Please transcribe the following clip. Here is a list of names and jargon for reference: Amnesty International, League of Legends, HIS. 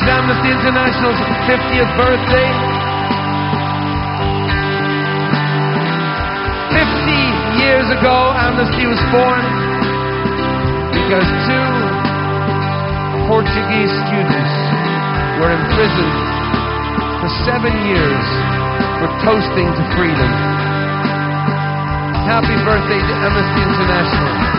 It's Amnesty International's 50th birthday. 50 years ago, Amnesty was born because two Portuguese students were imprisoned for 7 years for toasting to freedom. Happy birthday to Amnesty International.